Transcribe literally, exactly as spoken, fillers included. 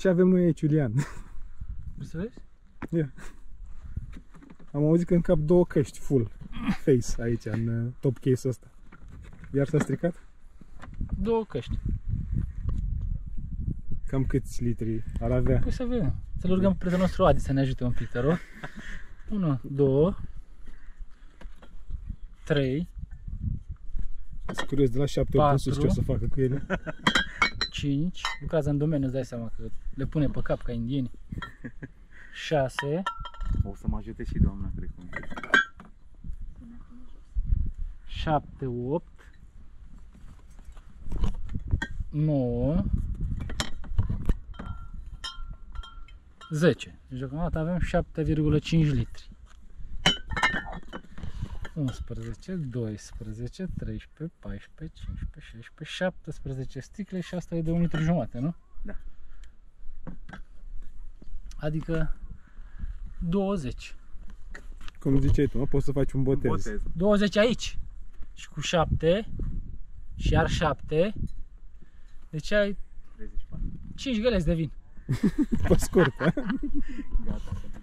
Ce avem noi aici, Iulian? Vrei să vezi? Yeah. Am auzit că încap două căști full face aici, în top case-ul ăsta. Iar s-a stricat? Două căști. Cam câți litri ar avea? Păi să vedem. Să-l rugăm pe prietenul nostru Adi să ne ajute un pic, te rog. Una, două, trei. Sunt curios de la șapte ori sus ce o să facă cu ele. cinci. Lucrează în domeniu, îți dai seama că le pune pe cap ca indieni. șase. O să mă ajute și doamna, cred că. șapte, opt. nouă. zece. Deci deocamdată avem șapte virgulă cinci litri. unsprezece, doisprezece, treisprezece, paisprezece, cincisprezece, șaisprezece, șaptesprezece sticle și asta e de un litru jumate, nu? Da. Adică douăzeci. Cum ziceai tu, mă, poți să faci un botez. botez. douăzeci aici. Și cu șapte și iar șapte. Deci ai cinci găleți de vin. Pe scurt, gata.